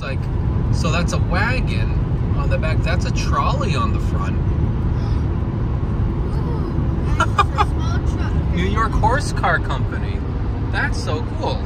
It's like, so that's a wagon on the back. That's a trolley on the front. Ooh, that's a small truck. New York Horse Car Company. That's so cool.